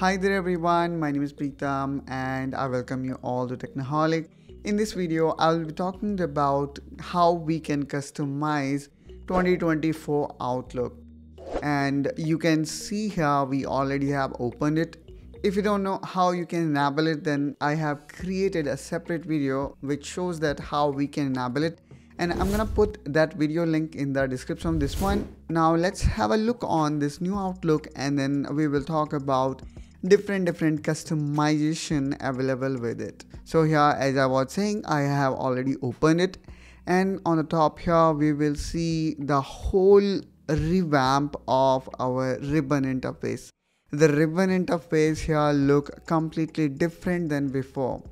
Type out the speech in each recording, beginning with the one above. Hi there everyone, my name is Preetam and I welcome you all to Technoholic. In this video, I will be talking about how we can customize 2024 Outlook. And you can see here we already have opened it. If you don't know how you can enable it, then I have created a separate video which shows that how we can enable it. And I'm gonna put that video link in the description of this one. Now let's have a look on this new Outlook and then we will talk about different customization available with it. So here, as I was saying, I have already opened it, and on the top here we will see the whole revamp of our ribbon interface. The ribbon interface here look completely different than before,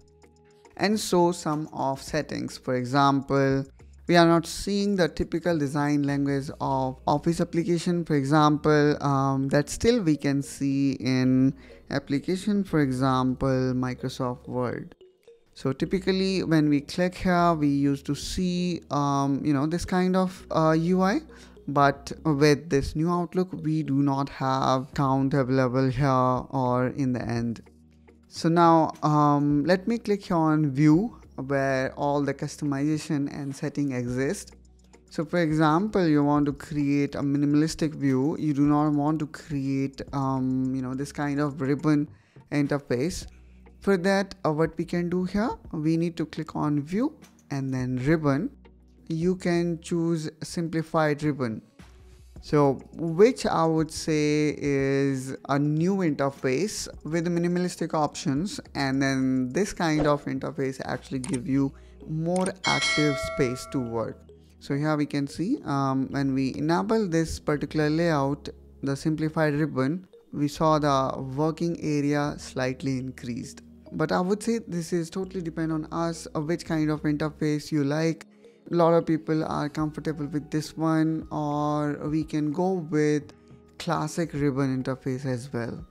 and so some of settings. For example, we are not seeing the typical design language of Office application. For example, that still we can see in application, for example, Microsoft Word. So typically when we click here, we used to see, this kind of UI, but with this new Outlook, we do not have count available here or in the end. So now let me click here on view, where all the customization and setting exist. So for example, you want to create a minimalistic view. You do not want to create this kind of ribbon interface. For that, what we can do here, we need to click on view and then ribbon. You can choose simplified ribbon, so which I would say is a new interface with minimalistic options, and then this kind of interface actually give you more active space to work. So here we can see when we enable this particular layout, the simplified ribbon, we saw the working area slightly increased. But I would say this is totally depend on us which kind of interface you like. A lot of people are comfortable with this one, or we can go with classic ribbon interface as well.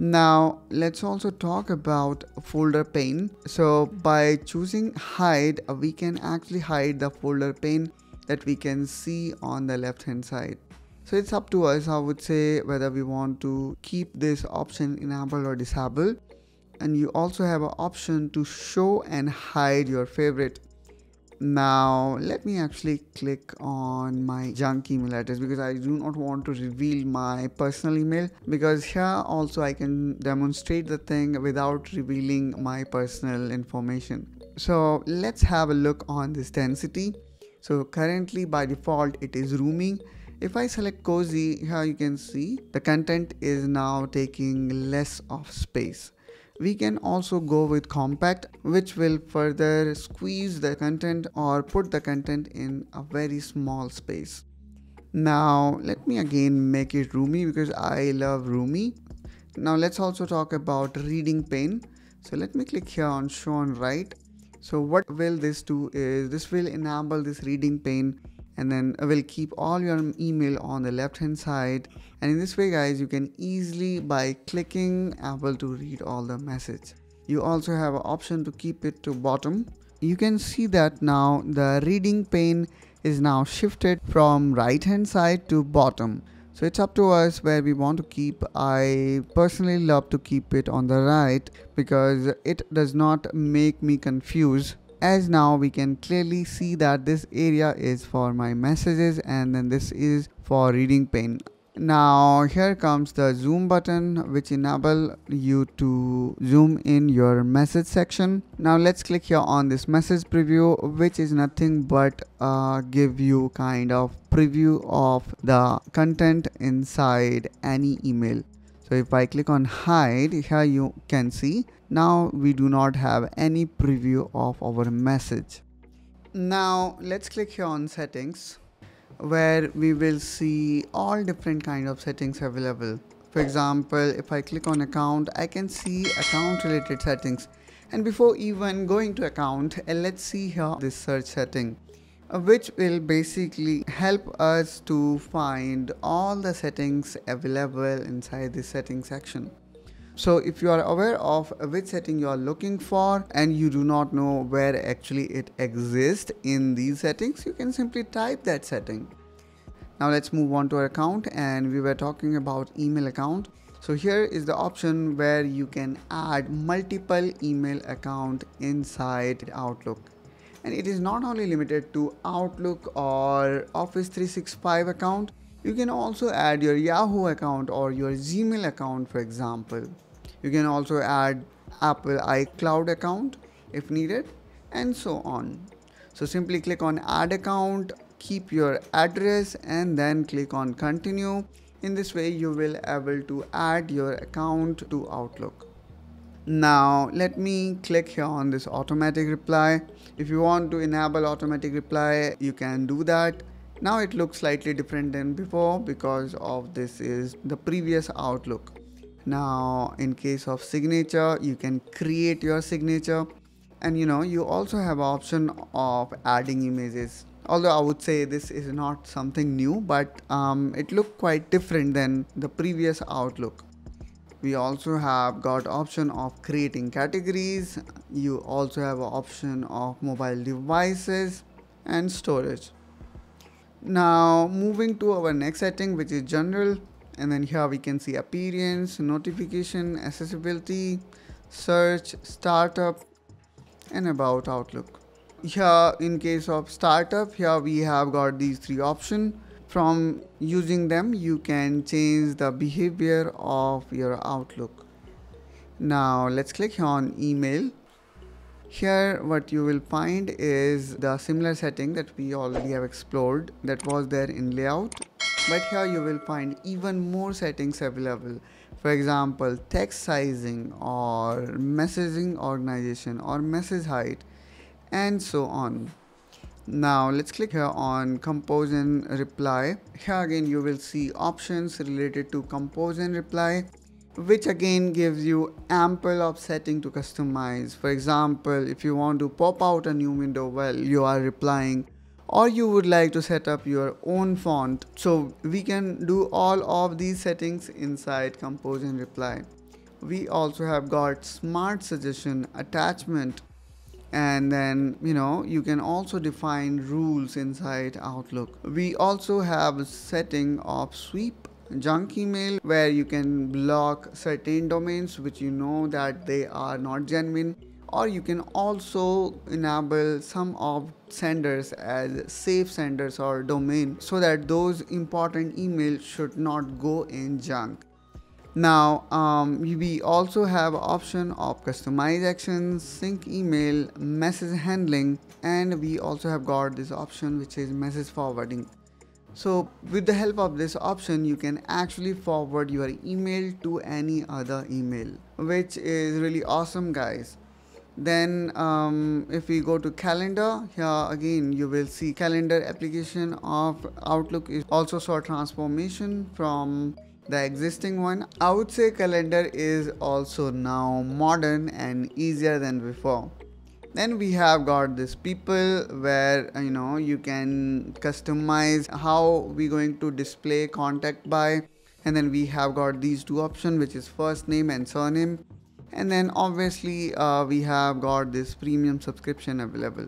Now let's also talk about folder pane. So by choosing hide, we can actually hide the folder pane that we can see on the left hand side. So it's up to us, I would say, whether we want to keep this option enabled or disabled. And you also have an option to show and hide your favorite. Now let me actually click on my junk email address, because I do not want to reveal my personal email, because here also I can demonstrate the thing without revealing my personal information. So let's have a look on this density. So currently by default it is rooming. If I select cozy, here you can see the content is now taking less of space. We can also go with compact, which will further squeeze the content or put the content in a very small space. Now let me again make it roomy, because I love roomy. Now let's also talk about reading pane. So let me click here on show on right. So what will this do is this will enable this reading pane, and then will keep all your email on the left hand side. And in this way, guys, you can easily, by clicking, able to read all the message. You also have an option to keep it to bottom. You can see that now the reading pane is now shifted from right hand side to bottom. So it's up to us where we want to keep. I personally love to keep it on the right, because it does not make me confused, as now we can clearly see that this area is for my messages and then this is for reading pane. Now here comes the zoom button, which enable you to zoom in your message section. Now let's click here on this message preview, which is nothing but give you kind of preview of the content inside any email. So if I click on hide, here you can see now we do not have any preview of our message. Now let's click here on settings, where we will see all different kind of settings available. For example, if I click on account, I can see account related settings. And before even going to account, let's see here this search setting, which will basically help us to find all the settings available inside the settings section. So if you are aware of which setting you are looking for and you do not know where actually it exists in these settings, you can simply type that setting. Now let's move on to our account, and we were talking about email account. So here is the option where you can add multiple email accounts inside Outlook. And it is not only limited to Outlook or Office 365 account. You can also add your Yahoo account or your Gmail account, for example. You can also add Apple iCloud account if needed, and so on. So simply click on Add Account, keep your address, and then click on Continue. In this way, you will be able to add your account to Outlook. Now let me click here on this automatic reply. If you want to enable automatic reply, you can do that. Now it looks slightly different than before because of this is the previous Outlook. Now in case of signature, you can create your signature, and you also have option of adding images. Although I would say this is not something new, but it looked quite different than the previous Outlook. We also have got option of creating categories. You also have option of mobile devices and storage. Now moving to our next setting, which is general, and then here we can see appearance, notification, accessibility, search, startup, and about Outlook. Here in case of startup, here we have got these three options. From using them, you can change the behavior of your Outlook. Now let's click here on email. Here what you will find is the similar setting that we already have explored, that was there in layout, but here you will find even more settings available. For example, text sizing or messaging organization or message height, and so on. Now let's click here on compose and reply. Here again you will see options related to compose and reply, which again gives you ample of setting to customize. For example, if you want to pop out a new window while you are replying, or you would like to set up your own font. So we can do all of these settings inside compose and reply. We also have got smart suggestion, attachment, and then you can also define rules inside Outlook. We also have a setting of sweep junk email, where you can block certain domains which that they are not genuine, or you can also enable some of senders as safe senders or domain, so that those important emails should not go in junk. Now we also have option of customize actions, sync email, message handling, and we also have got this option which is message forwarding. So with the help of this option, you can actually forward your email to any other email, which is really awesome, guys. Then if we go to calendar, here again you will see calendar application of Outlook is also saw transformation from the existing one. I would say calendar is also now modern and easier than before. Then we have got this people, where you can customize how we're going to display contact by, and then we have got these two options, which is first name and surname, and then obviously we have got this premium subscription available.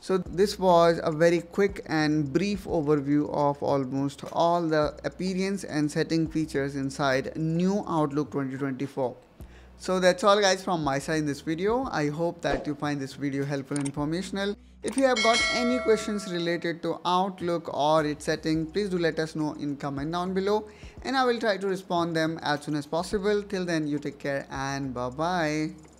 So this was a very quick and brief overview of almost all the appearance and setting features inside new Outlook 2024. So that's all, guys, from my side in this video. I hope that you find this video helpful and informational. If you have got any questions related to Outlook or its setting, please do let us know in comment down below, and I will try to respond them as soon as possible. Till then, you take care and bye-bye.